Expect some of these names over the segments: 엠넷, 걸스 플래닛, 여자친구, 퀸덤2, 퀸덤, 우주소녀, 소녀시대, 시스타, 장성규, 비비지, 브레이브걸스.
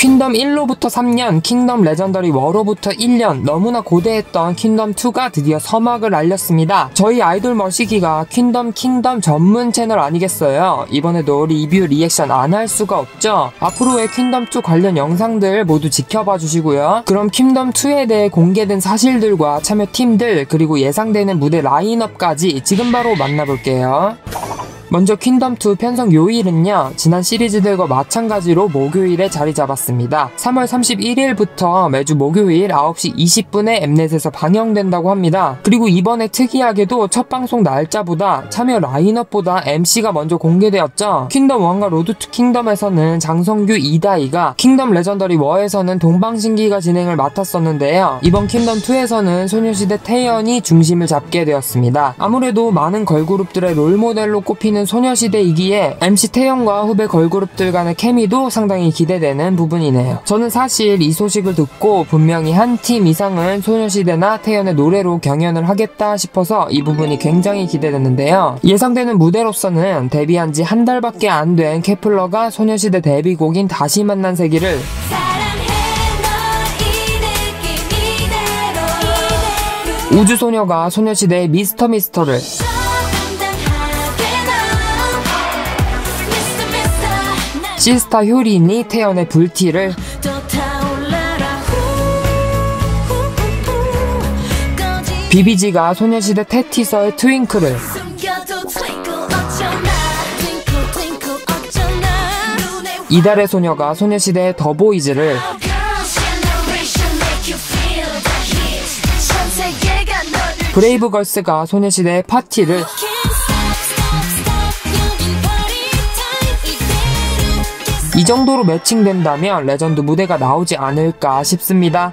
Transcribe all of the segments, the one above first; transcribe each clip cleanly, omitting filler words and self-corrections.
퀸덤 1로부터 3년, 킹덤 레전더리 워로부터 1년, 너무나 고대했던 퀸덤 2가 드디어 서막을 알렸습니다. 저희 아이돌 머시기가 퀸덤 전문 채널 아니겠어요? 이번에도 리뷰 리액션 안 할 수가 없죠? 앞으로의 퀸덤2 관련 영상들 모두 지켜봐 주시고요. 그럼 퀸덤2에 대해 공개된 사실들과 참여 팀들, 그리고 예상되는 무대 라인업까지 지금 바로 만나볼게요. 먼저 퀸덤2 편성 요일은요, 지난 시리즈들과 마찬가지로 목요일에 자리 잡았습니다. 3월 31일부터 매주 목요일 9시 20분에 엠넷에서 방영된다고 합니다. 그리고 이번에 특이하게도 첫 방송 날짜보다 참여 라인업보다 MC가 먼저 공개되었죠. 퀸덤1과 로드 투 킹덤에서는 장성규, 이다희가, 킹덤 레전더리 워에서는 동방신기가 진행을 맡았었는데요. 이번 퀸덤2에서는 소녀시대 태연이 중심을 잡게 되었습니다. 아무래도 많은 걸그룹들의 롤모델로 꼽히는 소녀시대이기에 MC 태연과 후배 걸그룹들 간의 케미도 상당히 기대되는 부분이네요. 저는 사실 이 소식을 듣고 분명히 한 팀 이상은 소녀시대나 태연의 노래로 경연을 하겠다 싶어서 이 부분이 굉장히 기대됐는데요. 예상되는 무대로서는 데뷔한 지 한 달밖에 안 된 케플러가 소녀시대 데뷔곡인 다시 만난 세기를 우주소녀가 소녀시대의 미스터를 시스타 효린이 태연의 불티를 비비지가 소녀시대 태티서의 트윙클을 이달의 소녀가 소녀시대의 더보이즈를 브레이브걸스가 소녀시대의 파티를 이 정도로 매칭된다면 레전드 무대가 나오지 않을까 싶습니다.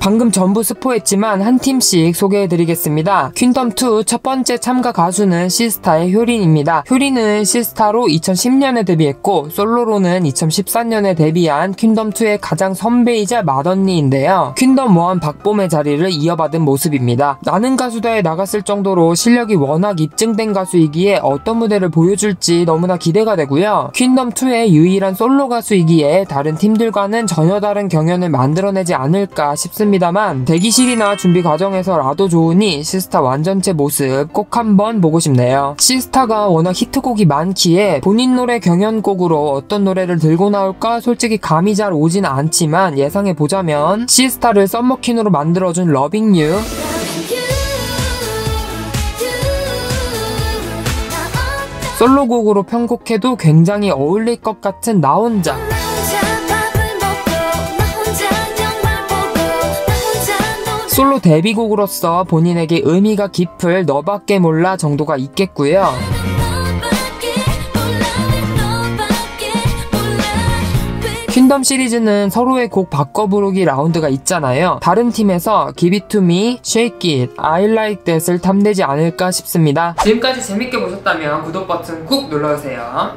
방금 전부 스포했지만 한 팀씩 소개해드리겠습니다. 퀸덤2 첫 번째 참가 가수는 시스타의 효린입니다. 효린은 시스타로 2010년에 데뷔했고 솔로로는 2014년에 데뷔한 퀸덤2의 가장 선배이자 맏언니인데요. 퀸덤1 박봄의 자리를 이어받은 모습입니다. 나는 가수다에 나갔을 정도로 실력이 워낙 입증된 가수이기에 어떤 무대를 보여줄지 너무나 기대가 되고요. 퀸덤2의 유일한 솔로 가수이기에 다른 팀들과는 전혀 다른 경연을 만들어내지 않을까 싶습니다. 다만 대기실이나 준비 과정에서라도 좋으니 시스타 완전체 모습 꼭 한번 보고 싶네요. 시스타가 워낙 히트곡이 많기에 본인 노래 경연곡으로 어떤 노래를 들고 나올까 솔직히 감이 잘 오진 않지만 예상해보자면 시스타를 썸머퀸으로 만들어준 러빙 유, 솔로곡으로 편곡해도 굉장히 어울릴 것 같은 나 혼자, 솔로 데뷔곡으로서 본인에게 의미가 깊을 너밖에 몰라 정도가 있겠고요. 퀸덤 시리즈는 서로의 곡 바꿔 부르기 라운드가 있잖아요. 다른 팀에서 Give It To Me, Shake It, I Like That을 탐내지 않을까 싶습니다. 지금까지 재밌게 보셨다면 구독 버튼 꾹 눌러주세요.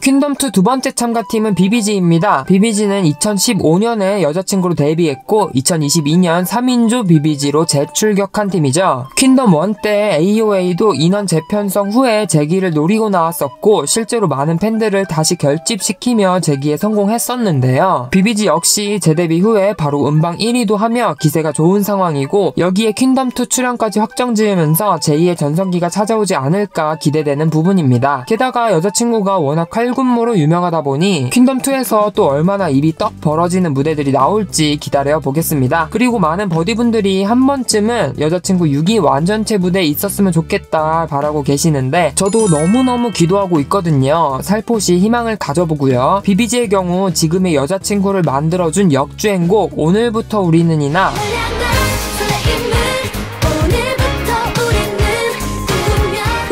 퀸덤2 두 번째 참가팀은 비비지입니다. 비비지는 2015년에 여자친구로 데뷔했고 2022년 3인조 비비지로 재출격한 팀이죠. 퀸덤1 때 AOA도 인원 재편성 후에 재기를 노리고 나왔었고 실제로 많은 팬들을 다시 결집시키며 재기에 성공했었는데요. 비비지 역시 재데뷔 후에 바로 음방 1위도 하며 기세가 좋은 상황이고 여기에 퀸덤2 출연까지 확정지으면서 제2의 전성기가 찾아오지 않을까 기대되는 부분입니다. 게다가 여자친구가 워낙 군무로 유명하다 보니 퀸덤2에서 또 얼마나 입이 떡 벌어지는 무대들이 나올지 기다려 보겠습니다. 그리고 많은 버디분들이 한 번쯤은 여자친구 6위 완전체 무대에 있었으면 좋겠다 바라고 계시는데 저도 너무너무 기도하고 있거든요. 살포시 희망을 가져보고요. 비비지의 경우 지금의 여자친구를 만들어준 역주행곡 오늘부터 우리는 이나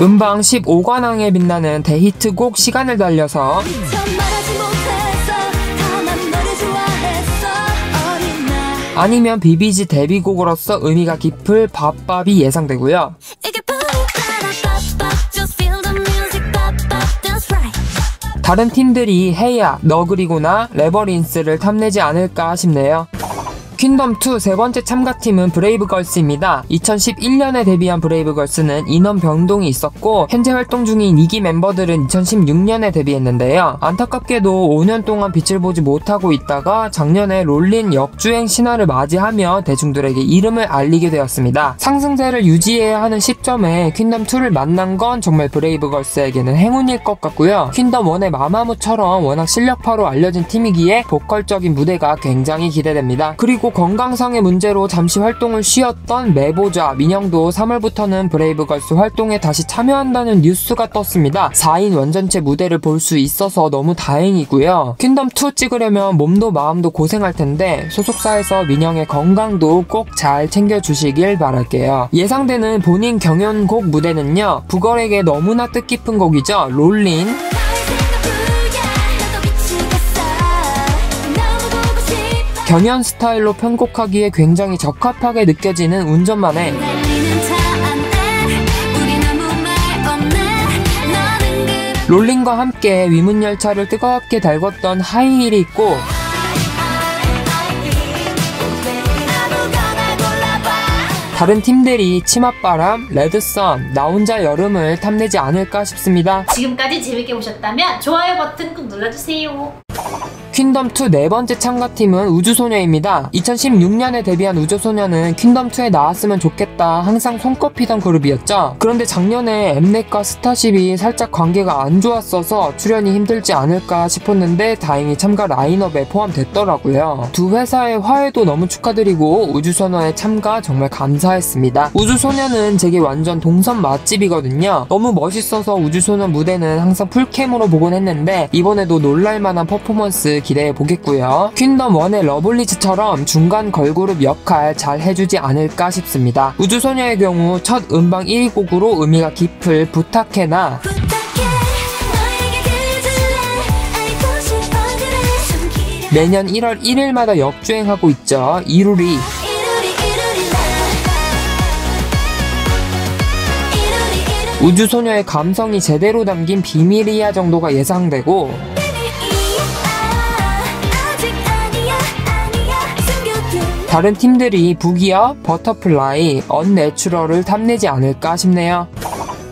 음방 15관왕에 빛나는 대히트곡 시간을 달려서 아니면 비비지 데뷔곡으로서 의미가 깊을 밥밥이 예상되고요. 다른 팀들이 헤야, 너 그리고 나, 레버린스를 탐내지 않을까 싶네요. 퀸덤2 세 번째 참가팀은 브레이브걸스입니다. 2011년에 데뷔한 브레이브걸스는 인원 변동이 있었고 현재 활동 중인 2기 멤버들은 2016년에 데뷔했는데요. 안타깝게도 5년 동안 빛을 보지 못하고 있다가 작년에 롤린 역주행 신화를 맞이하며 대중들에게 이름을 알리게 되었습니다. 상승세를 유지해야 하는 시점에 퀸덤2를 만난 건 정말 브레이브걸스에게는 행운일 것 같고요. 퀸덤1의 마마무처럼 워낙 실력파로 알려진 팀이기에 보컬적인 무대가 굉장히 기대됩니다. 그리고 건강상의 문제로 잠시 활동을 쉬었던 메보좌 민영도 3월부터는 브레이브걸스 활동에 다시 참여한다는 뉴스가 떴습니다. 4인 원전체 무대를 볼 수 있어서 너무 다행이고요. 퀸덤2 찍으려면 몸도 마음도 고생할 텐데 소속사에서 민영의 건강도 꼭 잘 챙겨주시길 바랄게요. 예상되는 본인 경연곡 무대는요. 부걸에게 너무나 뜻깊은 곡이죠. 롤린. 경연 스타일로 편곡하기에 굉장히 적합하게 느껴지는 운전만에 롤린과 함께 위문열차를 뜨겁게 달궜던 하이힐이 있고 다른 팀들이 치맛바람, 레드썬, 나 혼자 여름을 탐내지 않을까 싶습니다. 지금까지 재밌게 보셨다면 좋아요 버튼 꾹 눌러주세요. 퀸덤2 네 번째 참가팀은 우주소녀입니다. 2016년에 데뷔한 우주소녀는 퀸덤2에 나왔으면 좋겠다 항상 손꼽히던 그룹이었죠. 그런데 작년에 엠넷과 스타쉽이 살짝 관계가 안 좋았어서 출연이 힘들지 않을까 싶었는데 다행히 참가 라인업에 포함됐더라고요. 두 회사의 화해도 너무 축하드리고 우주소녀의 참가 정말 감사했습니다. 우주소녀는 제게 완전 동선 맛집이거든요. 너무 멋있어서 우주소녀 무대는 항상 풀캠으로 보곤 했는데 이번에도 놀랄만한 퍼포먼스 기대해보겠고요. 퀸덤1의 러블리즈처럼 중간 걸그룹 역할 잘 해주지 않을까 싶습니다. 우주소녀의 경우 첫 음방 1위 곡으로 의미가 깊을 부탁해나 매년 1월 1일마다 역주행하고 있죠. 이루리. 우주소녀의 감성이 제대로 담긴 비밀이야 정도가 예상되고 다른 팀들이 부기어, 버터플라이, 언내추럴을 탐내지 않을까 싶네요.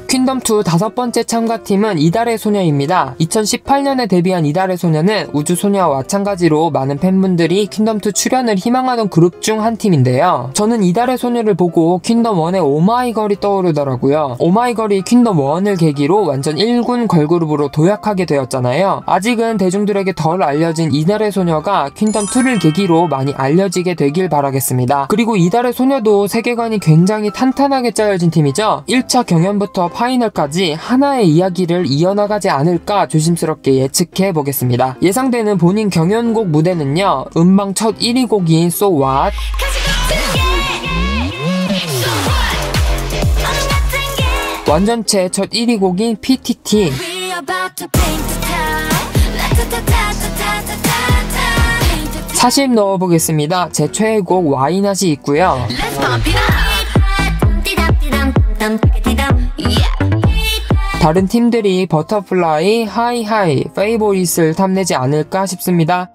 퀸덤2 다섯 번째 참가팀은 이달의 소녀입니다. 2018년에 데뷔한 이달의 소녀는 우주소녀와 마찬가지로 많은 팬분들이 퀸덤2 출연을 희망하던 그룹 중 한 팀인데요. 저는 이달의 소녀를 보고 퀸덤1의 오마이걸이 떠오르더라고요. 오마이걸이 퀸덤1을 계기로 완전 1군 걸그룹으로 도약하게 되었잖아요. 아직은 대중들에게 덜 알려진 이달의 소녀가 퀸덤2를 계기로 많이 알려지게 되길 바라겠습니다. 그리고 이달의 소녀도 세계관이 굉장히 탄탄하게 짜여진 팀이죠. 1차 경연부터 파이널까지 하나의 이야기를 이어나가지 않을까 조심스럽게 예측해 보겠습니다. 예상되는 본인 경연곡 무대는요. 음방 첫 1위 곡인 So What? 완전체 첫 1위 곡인 PTT 사실 넣어보겠습니다. 제 최애곡 와이낫이 있고요. 다른 팀들이 버터플라이, 하이하이, 페이보릿을 탐내지 않을까 싶습니다.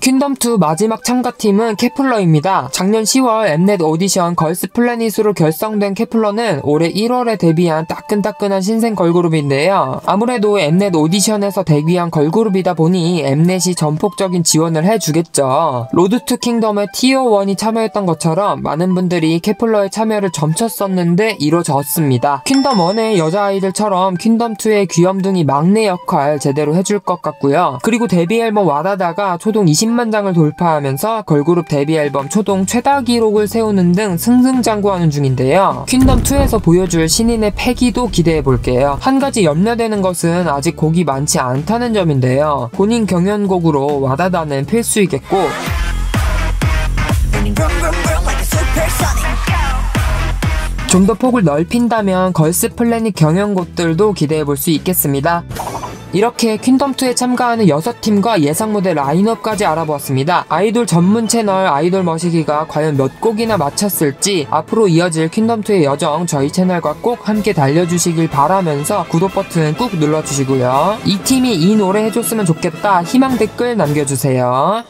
퀸덤2 마지막 참가팀은 케플러입니다. 작년 10월 엠넷 오디션 걸스 플래닛으로 결성된 케플러는 올해 1월에 데뷔한 따끈따끈한 신생 걸그룹인데요. 아무래도 엠넷 오디션에서 데뷔한 걸그룹이다 보니 엠넷이 전폭적인 지원을 해주겠죠. 로드투 킹덤의 TO1이 참여했던 것처럼 많은 분들이 케플러의 참여를 점쳤었는데 이뤄졌습니다. 퀸덤1의 여자아이들처럼 퀸덤2의 귀염둥이 막내 역할 제대로 해줄 것 같고요. 그리고 데뷔 앨범 와다다가 초동 10만 장을 돌파하면서 걸그룹 데뷔 앨범 초동 최다 기록을 세우는 등 승승장구하는 중인데요. 퀸덤2에서 보여줄 신인의 패기도 기대해볼게요. 한 가지 염려되는 것은 아직 곡이 많지 않다는 점인데요. 본인 경연곡으로 와다다는 필수이겠고 좀 더 폭을 넓힌다면 걸스 플래닛 경연곡들도 기대해볼 수 있겠습니다. 이렇게 퀸덤2에 참가하는 6팀과 예상 무대 라인업까지 알아보았습니다. 아이돌 전문 채널 아이돌 머시기가 과연 몇 곡이나 맞췄을지 앞으로 이어질 퀸덤2의 여정 저희 채널과 꼭 함께 달려주시길 바라면서 구독 버튼 꾹 눌러주시고요. 이 팀이 이 노래 해줬으면 좋겠다 희망 댓글 남겨주세요.